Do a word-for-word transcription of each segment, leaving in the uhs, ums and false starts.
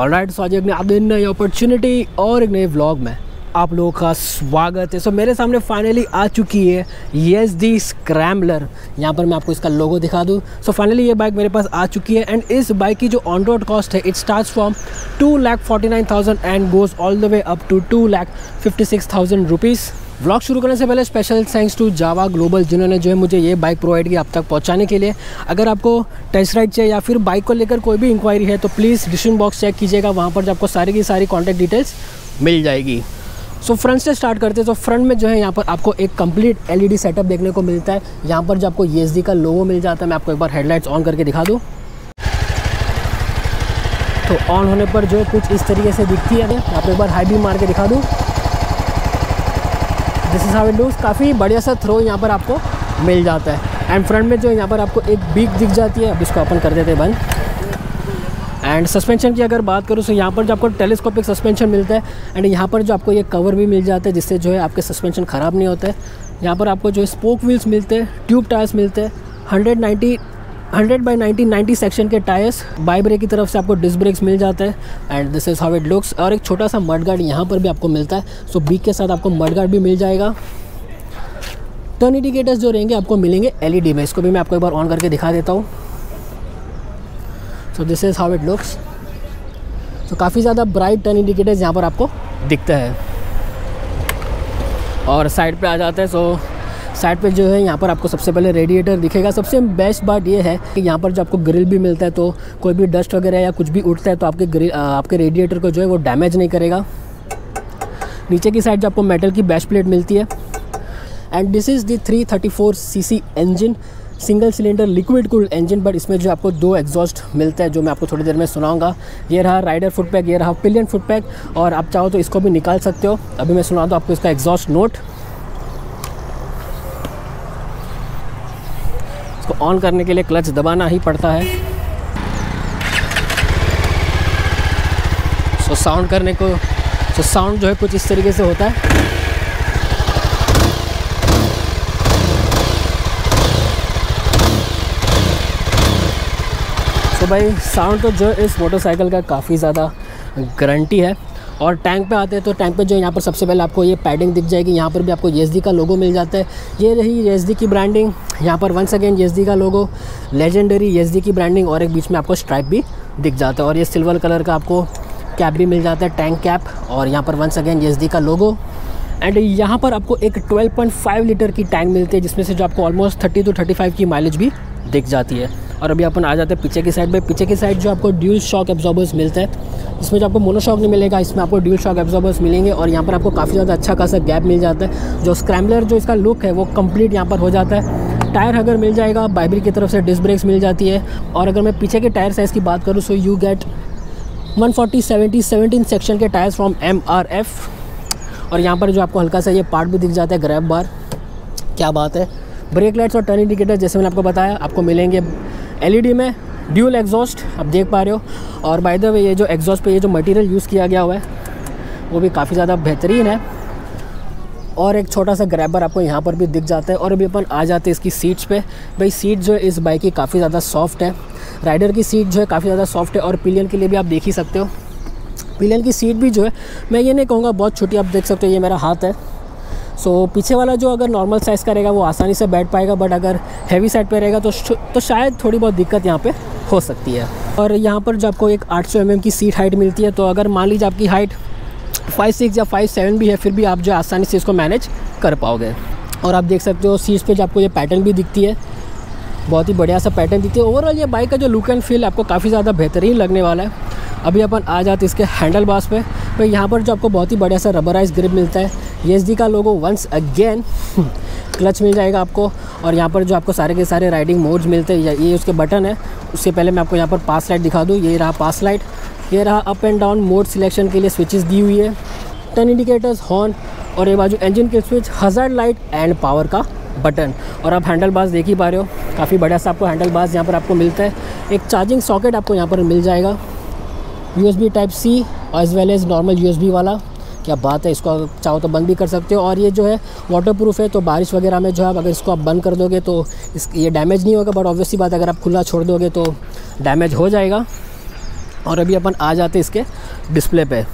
Alright so आज एक नई दिन, नई अपॉर्चुनिटी और एक नए व्लॉग में आप लोगों का स्वागत है। सो so, मेरे सामने फाइनली आ चुकी है येज़दी स्क्रैम्बलर। यहाँ पर मैं आपको इसका लोगो दिखा दूँ। सो फाइनली ये बाइक मेरे पास आ चुकी है एंड इस बाइक की जो ऑन रोड कॉस्ट है it starts from two lakh forty nine thousand and goes all the way up to two lakh fifty six thousand rupees. Vlog शुरू करने से पहले special thanks to Jawa global जिन्होंने जो है मुझे ये बाइक प्रोवाइड की आप तक पहुंचाने के लिए। अगर आपको टेस्ट राइड चाहिए या फिर बाइक को लेकर कोई भी इंक्वायरी है तो प्लीज़ डिस्क्रिप्शन बॉक्स चेक कीजिएगा, वहां पर आपको सारी की सारी कॉन्टैक्ट डिटेल्स मिल जाएगी। सो फ्रंट से स्टार्ट करते हैं। तो फ्रंट में जो है यहाँ पर आपको एक कंप्लीट एलईडी सेटअप देखने को मिलता है। यहाँ पर जो आपको येज़दी का लोगो मिल जाता है। मैं आपको एक बार हेडलाइट्स ऑन करके दिखा दूँ तो ऑन होने पर जो कुछ इस तरीके से दिखती है। मैं आपको एक बार हाई बीम मार के दिखा दूँ। This is how it looks. काफ़ी बढ़िया सा थ्रो यहाँ पर आपको मिल जाता है एंड फ्रंट में जो यहाँ पर आपको एक बीक दिख जाती है। अब इसको ओपन कर देते हैं बंद। एंड सस्पेंशन की अगर बात करूँ तो यहाँ पर जो आपको टेलीस्कोपिक सस्पेंशन मिलता है एंड यहाँ पर जो आपको ये कवर भी मिल जाता है जिससे जो है आपके सस्पेंशन ख़राब नहीं होता है। यहाँ पर आपको जो है स्पोक व्हील्स मिलते हैं, ट्यूब टायर्स मिलते हैं, hundred ninety hundred by ninety ninety section के टायर्स, बाई ब्रेक की तरफ से आपको डिस्क ब्रेक्स मिल जाते हैं and this is how it looks. और एक छोटा सा मड गार्ड यहाँ पर भी आपको मिलता है। सो बीक के साथ आपको मड गार्ड भी मिल जाएगा। टर्न इंडिकेटर्स जो रहेंगे आपको मिलेंगे एलईडी में। इसको भी मैं आपको एक बार ऑन करके दिखा देता हूँ। So this is how it looks. So काफ़ी ज़्यादा ब्राइट टर्न इंडिकेटर्स यहाँ पर आपको दिखता है। और साइड पर आ जाते हैं। सो so, साइड पे जो है यहाँ पर आपको सबसे पहले रेडिएटर दिखेगा। सबसे बेस्ट बात ये है कि यहाँ पर जो आपको ग्रिल भी मिलता है तो कोई भी डस्ट वगैरह या कुछ भी उठता है तो आपके ग्रिल आपके रेडिएटर को जो है वो डैमेज नहीं करेगा। नीचे की साइड जो आपको मेटल की बैश प्लेट मिलती है and this is the three thirty four C C engine, single cylinder liquid cooled engine. But इसमें जो आपको दो एग्जॉस्ट मिलता है जो मैं आपको थोड़ी देर में सुनाऊंगा। ये रहा राइडर फुट पैक, ये रहा पिलियन फुट पैक और आप चाहो तो इसको भी निकाल सकते हो। अभी मैं सुना दूँ आपको इसका एग्जॉस्ट नोट। ऑन करने के लिए क्लच दबाना ही पड़ता है। सो so, साउंड करने को सो so, साउंड जो है कुछ इस तरीके से होता है। तो so, भाई साउंड तो जो इस मोटरसाइकिल का काफ़ी ज़्यादा गारंटी है। और टैंक पे आते हैं तो टैंक पे जो यहाँ पर सबसे पहले आपको ये पैडिंग दिख जाएगी। यहाँ पर भी आपको येज़दी का लोगो मिल जाता है। ये रही येज़दी की ब्रांडिंग। यहाँ पर वंस अगेन येज़दी का लोगो, लेजेंडरी येज़दी की ब्रांडिंग और एक बीच में आपको स्ट्राइप भी दिख जाता है। और ये सिल्वर कलर का आपको कैप भी मिल जाता है, टैंक कैप। और यहाँ पर वंस अगेन येज़दी का लोगो एंड यहाँ पर आपको एक ट्वेल्व पॉइंट फाइव लीटर की टैंक मिलती है जिसमें से जो आपको almost thirty two thirty five की माइलेज भी दिख जाती है। और अभी अपन आ जाते हैं पीछे की साइड पे। पीछे की साइड जो आपको ड्यूल शॉक एब्जॉर्बर्स मिलते हैं। इसमें जो आपको मोनोशॉक नहीं मिलेगा, इसमें आपको ड्यूल शॉक एब्जॉर्बर्स मिलेंगे। और यहाँ पर आपको काफ़ी ज़्यादा अच्छा खासा गैप मिल जाता है। जो स्क्रैम्बलर जो इसका लुक है वो कंप्लीट यहाँ पर हो जाता है। टायर हगर मिल जाएगा, बाइब्रेक की तरफ से डिस्क ब्रेक्स मिल जाती है। और अगर मैं पीछे के टायर साइज़ की बात करूँ so you get one forty seventy seventeen section के tyres from M R F. और यहाँ पर जो आपको हल्का सा ये पार्ट भी दिख जाता है, ग्रैब बार। क्या बात है। ब्रेक लाइट्स और टर्न इंडिकेटर जैसे मैंने आपको बताया आपको मिलेंगे एलईडी में। ड्यूल एग्जॉस्ट आप देख पा रहे हो। और बाय द वे ये जो एग्जॉस्ट पे ये जो मटेरियल यूज़ किया गया हुआ है वो भी काफ़ी ज़्यादा बेहतरीन है। और एक छोटा सा ग्रैबर आपको यहाँ पर भी दिख जाता है। और अभी अपन आ जाते हैं इसकी सीट्स पे। भाई सीट जो है इस बाइक की काफ़ी ज़्यादा सॉफ्ट है। राइडर की सीट जो है काफ़ी ज़्यादा सॉफ्ट है और पिलियन के लिए भी आप देख ही सकते हो। पिलियन की सीट भी जो है मैं ये नहीं कहूँगा बहुत छोटी। आप देख सकते हो ये मेरा हाथ है। सो so, पीछे वाला जो अगर नॉर्मल साइज़ का रहेगा वो आसानी से बैठ पाएगा। बट अगर हैवी साइड पे रहेगा तो तो शायद थोड़ी बहुत दिक्कत यहाँ पे हो सकती है। और यहाँ पर जो आपको एक आठ सौ एम एम की सीट हाइट मिलती है तो अगर मान लीजिए आपकी हाइट फाइव सिक्स या फाइव सेवन भी है फिर भी आप जो आसानी से इसको मैनेज कर पाओगे। और आप देख सकते हो सीट्स पर जो आपको ये पैटर्न भी दिखती है, बहुत ही बढ़िया सा पैटर्न दिखती है। ओवरऑल ये बाइक का जो लुक एंड फील आपको काफ़ी ज़्यादा बेहतरीन लगने वाला है। अभी अपन आ जाते इसके हैंडल बार्स पे। तो यहाँ पर जो आपको बहुत ही बढ़िया सा रबराइज ग्रिप मिलता है, येज़दी का लोगो वंस अगेन, क्लच मिल जाएगा आपको। और यहाँ पर जो आपको सारे के सारे राइडिंग मोड्स मिलते हैं। ये उसके बटन है। उससे पहले मैं आपको यहाँ पर पास लाइट दिखा दूँ। ये रहा पास लाइट, ये रहा up and down mode selection के लिए स्विचेस दी हुई है, टर्न इंडिकेटर्स, हॉर्न और ये बाजू इंजन के switch, hazard light and power का बटन। और आप हैंडल बार्स देख ही पा रहे हो, काफ़ी बढ़िया सा आपको हैंडल बार्स यहाँ पर आपको मिलता है। एक चार्जिंग सॉकेट आपको यहाँ पर मिल जाएगा, USB type C as well as normal USB वाला। क्या बात है। इसको आप चाहो तो बंद भी कर सकते हो। और ये जो है वाटरप्रूफ है तो बारिश वगैरह में जो है अगर इसको आप बंद कर दोगे तो इस ये डैमेज नहीं होगा। बट ऑब्वियसली बात अगर आप खुला छोड़ दोगे तो डैमेज हो जाएगा। और अभी अपन आ जाते हैं इसके डिस्प्ले पे।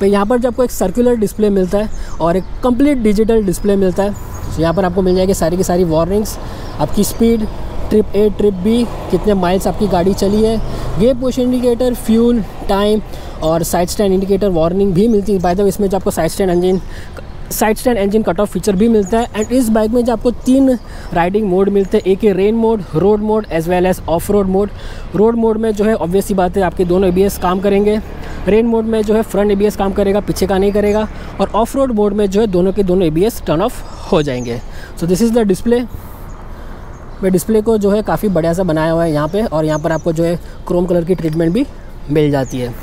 तो यहाँ पर जब आपको एक सर्कुलर डिस्प्ले मिलता है और एक कंप्लीट डिजिटल डिस्प्ले मिलता है। तो यहाँ पर आपको मिल जाएगी सारी की सारी वार्निंग्स, आपकी speed, trip A, trip B, कितने माइल्स आपकी गाड़ी चली है, gear push indicator, fuel, time और साइड स्टैंड इंडिकेटर वार्निंग भी मिलती है। बाय द वे इसमें जो आपको side stand engine side stand engine cut off feature भी मिलता है। एंड इस बाइक में जो आपको तीन राइडिंग मोड मिलते हैं, एक है rain mode, road mode as well as off road mode. Road mode में जो है ऑब्वियसली बात है आपके दोनों ए बी एस काम करेंगे। रेन मोड में जो है फ्रंट ए बी एस काम करेगा, पीछे का नहीं करेगा। और ऑफ रोड मोड में जो है दोनों के दोनों A B S turn off हो जाएंगे। So this is the display. मैं डिस्प्ले को जो है काफ़ी बढ़िया सा बनाया हुआ है यहाँ पे। और यहाँ पर आपको जो है क्रोम कलर की ट्रीटमेंट भी मिल जाती है।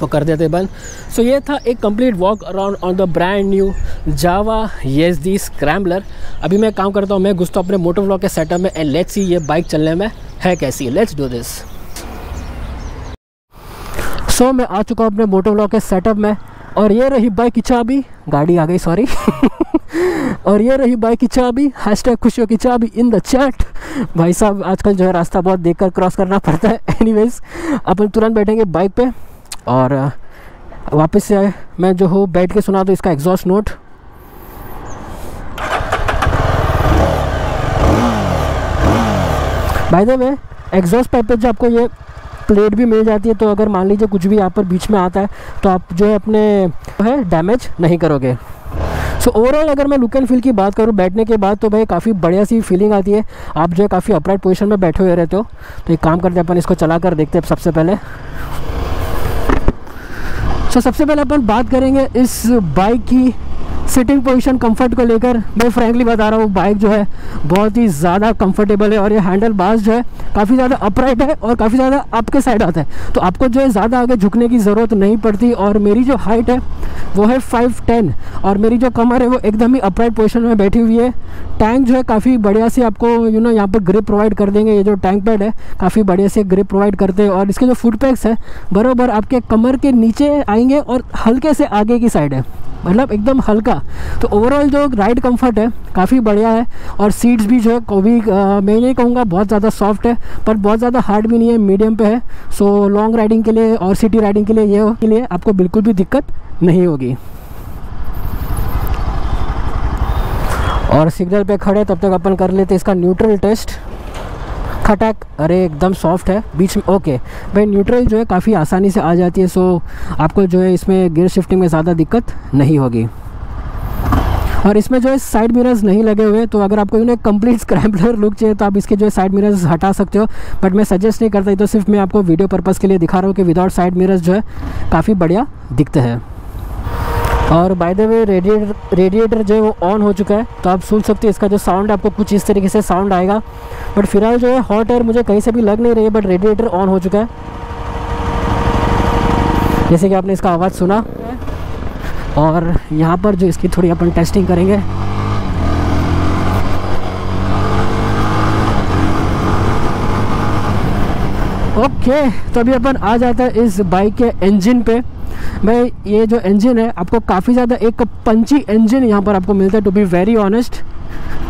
तो कर देते बंद। सो so, ये था एक complete walk around on the brand new Java Yezdi scrambler. अभी मैं काम करता हूँ, मैं घुसता हूँ अपने मोटो व्लॉग के सेटअप में एंड लेट्स सी ये बाइक चलने में है कैसी। Let's do this. सो मैं आ चुका हूँ अपने मोटो व्लॉग के सेटअप में और ये रही बाइक की चाबी। गाड़ी आ गई, सॉरी। और ये रही बाइक की चाबी। हैश टैग खुशियों की चाबी इन द चैट। भाई साहब आजकल जो है रास्ता बहुत देखकर क्रॉस करना पड़ता है। एनीवेज अपन तुरंत बैठेंगे बाइक पे और वापस से मैं जो हूँ बैठ के सुना दूँ इसका exhaust note. By the way exhaust pipe पे जो आपको ये प्लेट भी मिल जाती है, तो अगर मान लीजिए कुछ भी यहाँ पर बीच में आता है तो आप जो है अपने है डैमेज नहीं करोगे। सो so, ओवरऑल अगर मैं लुक एंड फील की बात करूँ बैठने के बाद, तो भाई काफ़ी बढ़िया सी फीलिंग आती है। आप जो है काफ़ी अपराइट पोजीशन में बैठे हुए रहते हो। तो एक काम करते हैं अपन इसको चला कर देखते हैं सबसे पहले। सो so, सबसे पहले अपन बात करेंगे इस बाइक की सिटिंग पोजीशन कंफर्ट को लेकर। मैं फ्रैंकली बता रहा हूँ बाइक जो है बहुत ही ज़्यादा कंफर्टेबल है और ये हैंडल बार्स जो है काफ़ी ज़्यादा अपराइट है और काफ़ी ज़्यादा आपके साइड आता है, तो आपको जो है ज़्यादा आगे झुकने की ज़रूरत नहीं पड़ती। और मेरी जो हाइट है वो है फाइव टेन और मेरी जो कमर है वो एकदम ही अपराइट पोजीशन में बैठी हुई है। टैंक जो है काफ़ी बढ़िया से आपको यू नो यहाँ पर ग्रिप प्रोवाइड कर देंगे। ये जो टैंक पैड है काफ़ी बढ़िया से ग्रिप प्रोवाइड करते हैं और इसके जो फुट पैक्स है बराबर आपके कमर के नीचे आएंगे और हल्के से आगे की साइड है, मतलब एकदम हल्का। तो ओवरऑल जो राइड कंफर्ट है काफ़ी बढ़िया है और सीट्स भी जो है को भी मैं नहीं कहूँगा बहुत ज़्यादा सॉफ्ट है, पर बहुत ज़्यादा हार्ड भी नहीं है, मीडियम पे है। सो लॉन्ग राइडिंग के लिए और सिटी राइडिंग के लिए ये के लिए आपको बिल्कुल भी दिक्कत नहीं होगी। और सिग्नल पे खड़े तब तक अपन कर लेते इसका न्यूट्रल टेस्ट। खटक, अरे एकदम सॉफ्ट है बीच में। ओके भाई न्यूट्रल जो है काफ़ी आसानी से आ जाती है, सो आपको जो है इसमें गियर शिफ्टिंग में ज़्यादा दिक्कत नहीं होगी। और इसमें जो है साइड मिरर्स नहीं लगे हुए, तो अगर आपको इन्हें कंप्लीट स्क्रैम्बलर लुक चाहिए तो आप इसके जो है साइड मिरर्स हटा सकते हो, बट मैं सजेस्ट नहीं करता। तो सिर्फ मैं आपको वीडियो पर्पज़ के लिए दिखा रहा हूँ कि विदाउट साइड मिरर्स जो है काफ़ी बढ़िया दिखते हैं। और by the way radiator radiator जो है वो ऑन हो चुका है, तो आप सुन सकते हैं इसका जो साउंड आपको कुछ इस तरीके से साउंड आएगा। बट फिलहाल जो है हॉट एयर मुझे कहीं से भी लग नहीं रही है, बट रेडिएटर ऑन हो चुका है जैसे कि आपने इसका आवाज़ सुना। और यहाँ पर जो इसकी थोड़ी अपन टेस्टिंग करेंगे। ओके तो अभी अपन आ जाता है इस बाइक के इंजन पे। मैं ये जो इंजन है आपको काफ़ी ज़्यादा एक पंची इंजन यहाँ पर आपको मिलता है, टू बी वेरी ऑनेस्ट।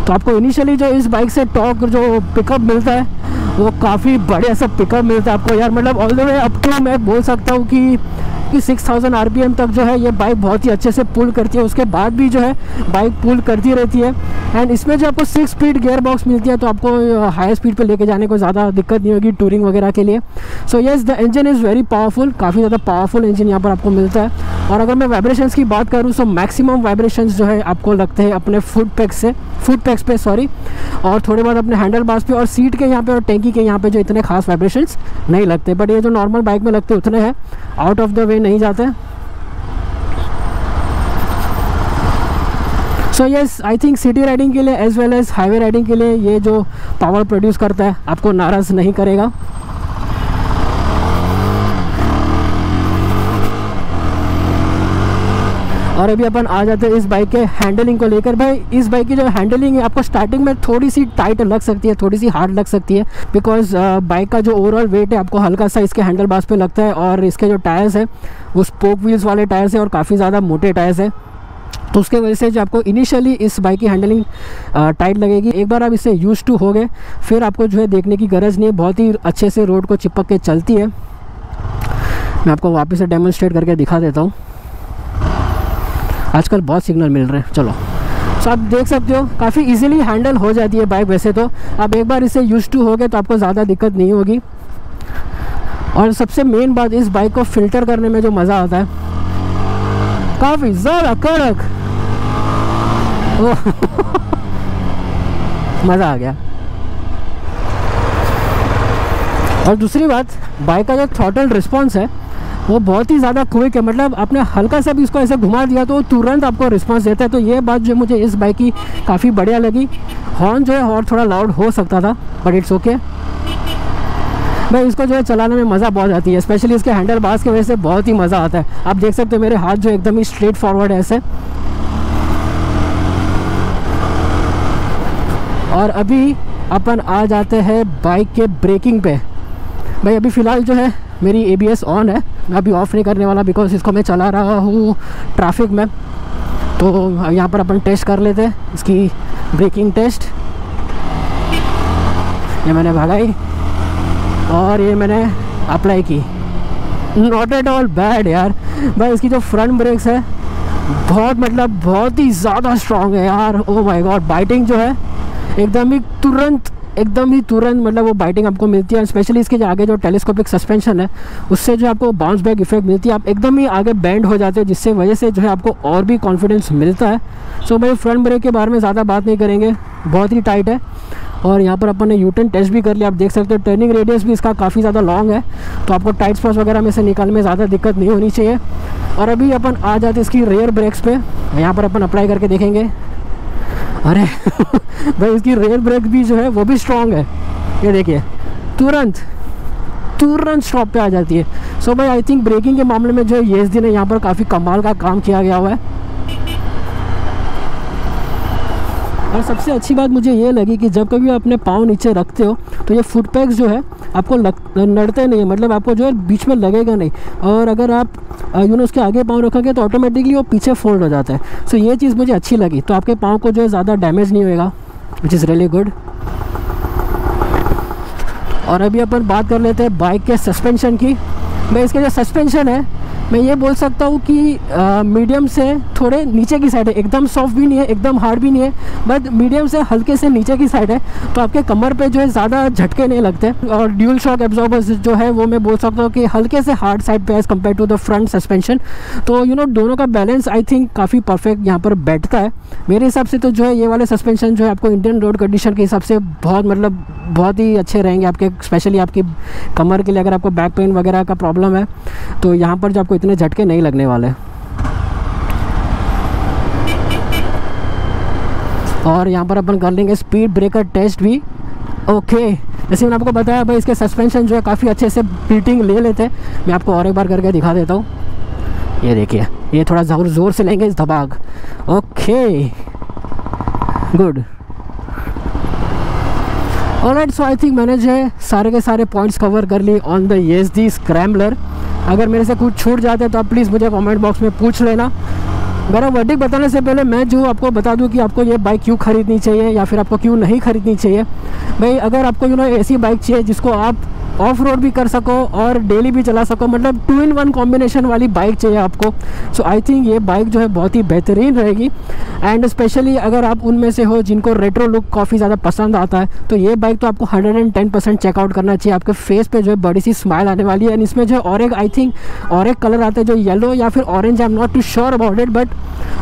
तो आपको इनिशियली जो इस बाइक से टॉक जो पिकअप मिलता है वो काफ़ी बढ़िया सा पिकअप मिलता है आपको यार, मतलब all the way up to मैं बोल सकता हूँ कि कि सिक्स थाउज़ेंड आरपीएम तक जो है ये बाइक बहुत ही अच्छे से पुल करती है। उसके बाद भी जो है बाइक पुल करती रहती है। एंड इसमें जो आपको सिक्स स्पीड गियर बॉक्स मिलती है, तो आपको हाई स्पीड पे लेके जाने को ज़्यादा दिक्कत नहीं होगी टूरिंग वगैरह के लिए। So yes the engine is very powerful, काफ़ी ज़्यादा पावरफुल इंजन यहाँ पर आपको मिलता है। और अगर मैं वाइब्रेशंस की बात करूँ तो मैक्सिमम वाइब्रेशंस जो है आपको लगते हैं अपने फुट पैक्स से फुट पैक्स पे सॉरी और थोड़े बहुत अपने हैंडल बार्स पे और सीट के यहाँ पे और टैंकी के यहाँ पे जो इतने खास वाइब्रेशंस नहीं लगते, बट ये जो नॉर्मल बाइक में लगते उतने हैं, आउट ऑफ द वे नहीं जाते। So yes I think city riding के लिए as well as highway riding के लिए ये जो पावर प्रोड्यूस करता है आपको नाराज़ नहीं करेगा। और अभी अपन आ जाते हैं इस बाइक के हैंडलिंग को लेकर। भाई इस बाइक की जो हैंडलिंग है आपको स्टार्टिंग में थोड़ी सी टाइट लग सकती है, थोड़ी सी हार्ड लग सकती है, बिकॉज बाइक का जो ओवरऑल वेट है आपको हल्का सा इसके हैंडल बार्स पे लगता है। और इसके जो टायर्स हैं वो स्पोक व्हील्स वाले टायर्स हैं और काफ़ी ज़्यादा मोटे टायर्स हैं, तो उसके वजह से जो आपको इनिशियली इस बाइक की हैंडलिंग टाइट लगेगी। एक बार आप इससे यूज टू हो गए फिर आपको जो है देखने की गरज नहीं है, बहुत ही अच्छे से रोड को चिपक के चलती है। मैं आपको वापस से डेमोन्स्ट्रेट करके दिखा देता हूँ। आजकल बहुत सिग्नल मिल रहे हैं। चलो तो आप देख सकते हो काफ़ी इजीली हैंडल हो जाती है बाइक। वैसे तो आप एक बार इसे यूज्ड टू हो गए तो आपको ज़्यादा दिक्कत नहीं होगी। और सबसे मेन बात, इस बाइक को फिल्टर करने में जो मज़ा आता है काफ़ी ज़्यादा कड़क। मज़ा आ गया। और दूसरी बात, बाइक का जो थ्रॉटल रिस्पॉन्स है वो बहुत ही ज़्यादा क्विक है। मतलब आपने हल्का सा भी इसको ऐसे घुमा दिया तो वो तुरंत आपको रिस्पांस देता है। तो ये बात जो मुझे इस बाइक की काफ़ी बढ़िया लगी। हॉर्न जो है और थोड़ा लाउड हो सकता था बट इट्स ओके। भाई इसको जो है चलाने में मज़ा बहुत आती है, स्पेशली इसके हैंडल बार्स की वजह से बहुत ही मज़ा आता है। आप देख सकते हो मेरे हाथ जो एकदम ही स्ट्रेट फॉरवर्ड है ऐसे। और अभी अपन आ जाते हैं बाइक के ब्रेकिंग पे। भाई अभी फ़िलहाल जो है मेरी ए बी एस ऑन है, मैं अभी ऑफ़ नहीं करने वाला बिकॉज इसको मैं चला रहा हूँ ट्रैफिक में। तो यहाँ पर अपन टेस्ट कर लेते हैं इसकी ब्रेकिंग टेस्ट। ये मैंने भगाई और ये मैंने अप्लाई की। नॉट एट ऑल बैड यार। भाई इसकी जो फ्रंट ब्रेक्स है बहुत मतलब बहुत ही ज़्यादा स्ट्रॉन्ग है यार। ओ माय गॉड, बाइटिंग जो है एकदम ही तुरंत एकदम ही तुरंत मतलब वो बाइटिंग आपको मिलती है। स्पेशली इसके जो आगे जो टेलीस्कोपिक सस्पेंशन है उससे जो आपको बाउंस बैक इफेक्ट मिलती है, आप एकदम ही आगे बैंड हो जाते हो, जिससे वजह से जो है आपको और भी कॉन्फिडेंस मिलता है। सो so, भाई फ्रंट ब्रेक के बारे में ज़्यादा बात नहीं करेंगे, बहुत ही टाइट है। और यहाँ पर अपन ने यू टर्न टेस्ट भी कर लिया। आप देख सकते हो टर्निंग रेडियस भी इसका काफ़ी ज़्यादा लॉन्ग है, तो आपको टाइट स्पॉट्स वगैरह में से निकालने में ज़्यादा दिक्कत नहीं होनी चाहिए। और अभी अपन आ जाते इसकी रेयर ब्रेक्स पे। यहाँ पर अपन अप्लाई करके देखेंगे। अरे भाई इसकी रेयर ब्रेक भी जो है वो भी स्ट्रॉन्ग है। ये देखिए तुरंत तुरंत स्टॉप पे आ जाती है। सो भाई आई थिंक ब्रेकिंग के मामले में जो है येज़दी ने यहाँ पर काफ़ी कमाल का काम किया गया हुआ है। और सबसे अच्छी बात मुझे ये लगी कि जब कभी आप अपने पाँव नीचे रखते हो तो ये फुट पैक्स जो है आपको नड़ते नहीं है, मतलब आपको जो है बीच में लगेगा नहीं। और अगर आप यू नो उसके आगे पाँव रखोगे तो ऑटोमेटिकली वो पीछे फोल्ड हो जाता है। सो ये चीज़ मुझे अच्छी लगी। तो आपके पाँव को जो है ज़्यादा डैमेज नहीं होगा, विच इज़ रियली गुड। और अभी अपन बात कर लेते हैं बाइक के सस्पेंशन की। भाई इसके जो सस्पेंशन है मैं ये बोल सकता हूँ कि मीडियम से थोड़े नीचे की साइड है, एकदम सॉफ्ट भी नहीं है एकदम हार्ड भी नहीं है, बट मीडियम से हल्के से नीचे की साइड है। तो आपके कमर पे जो है ज़्यादा झटके नहीं लगते। और ड्यूल शॉक एब्जॉर्बर्स जो है वो मैं बोल सकता हूँ कि हल्के से हार्ड साइड पे as compare to the front suspension. तो यू नो दोनों का बैलेंस आई थिंक काफ़ी परफेक्ट यहाँ पर बैठता है मेरे हिसाब से। तो जो है ये वाले सस्पेंशन जो है आपको इंडियन रोड कंडीशन के हिसाब से बहुत मतलब बहुत ही अच्छे रहेंगे आपके, स्पेशली आपकी कमर के लिए। अगर आपको बैक पेन वगैरह का प्रॉब्लम है तो यहाँ पर जो आपको इतने झटके नहीं लगने वाले। और यहाँ पर अपन कर लेंगे स्पीड ब्रेकर टेस्ट भी। ओके, जैसे मैंने आपको बताया भाई इसके सस्पेंशन जो है काफ़ी अच्छे से बीटिंग ले लेते हैं। मैं आपको और एक बार करके दिखा देता हूँ। ये देखिए, ये थोड़ा ज़ोर ज़ोर से लेंगे इस धबाक। Okay good, alright. So I think मैंने जो है सारे के सारे पॉइंट्स कवर कर लिए ऑन द येज़दी स्क्रैम्बलर। अगर मेरे से कुछ छूट जाते हैं तो आप प्लीज़ मुझे कमेंट बॉक्स में पूछ लेना। मेरा वर्डिक्ट बताने से पहले मैं जो आपको बता दूं कि आपको ये बाइक क्यों खरीदनी चाहिए या फिर आपको क्यों नहीं खरीदनी चाहिए। भाई अगर आपको यू नो ऐसी बाइक चाहिए जिसको आप ऑफ रोड भी कर सको और डेली भी चला सको, मतलब टू इन वन कॉम्बिनेशन वाली बाइक चाहिए आपको, सो आई थिंक ये बाइक जो है बहुत ही बेहतरीन रहेगी। एंड स्पेशली अगर आप उनमें से हो जिनको रेट्रो लुक काफ़ी ज़्यादा पसंद आता है तो ये बाइक तो आपको hundred and ten percent check out करना चाहिए। आपके फेस पे जो है बड़ी सी स्माइल आने वाली है। एंड इसमें जो है और एक आई थिंक और एक कलर आता है जो येलो या फिर orange, I am not too sure about it, but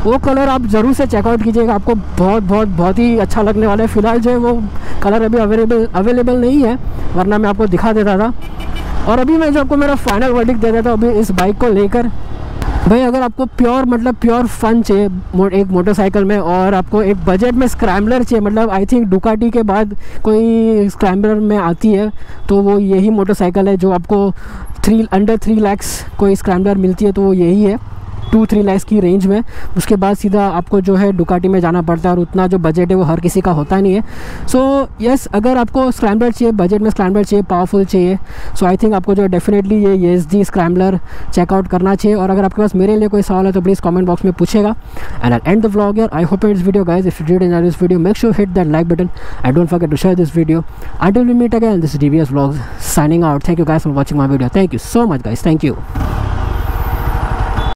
वो कलर आप ज़रूर से चेकआउट कीजिएगा, आपको बहुत बहुत बहुत ही अच्छा लगने वाला है। फ़िलहाल जो है वो कलर अभी अवेलेबल अवेलेबल नहीं है, वरना मैं आपको दिखा देता था। और अभी मैं जो आपको मेरा फाइनल वर्डिक्ट दे देता हूँ अभी इस बाइक को लेकर। भाई अगर आपको प्योर मतलब प्योर फन चाहिए मो, एक मोटरसाइकिल में, और आपको एक बजट में स्क्रैम्बलर चाहिए, मतलब आई थिंक डुकाटी के बाद कोई स्क्रैम्बलर में आती है तो वो यही मोटरसाइकिल है जो आपको थ्री अंडर थ्री लैक्स कोई स्क्रैम्बलर मिलती है तो वो यही है। टू थ्री लाख की रेंज में। उसके बाद सीधा आपको जो है डुकाटी में जाना पड़ता है और उतना जो बजट है वो हर किसी का होता नहीं है। सो so, येस yes, अगर आपको स्क्रैम्बलर चाहिए, बजट में स्क्रैम्बलर चाहिए, पावरफुल चाहिए, सो आई थिंक आपको जो डेफिनेटली ये येज़दी स्क्रैम्बलर चेकआउट करना चाहिए। और अगर आपके पास मेरे लिए कोई सवाल है तो प्लीज़ कॉमेंट बॉक्स में पूछेगा। And I end the vlog here. I hope it's video guys. If you did enjoy this video make sure hit that like button and don't forget to share this video. Until we meet again, this is D V S vlogs signing out. Thank you guys for watching my video. Thank you so much guys. Thank you.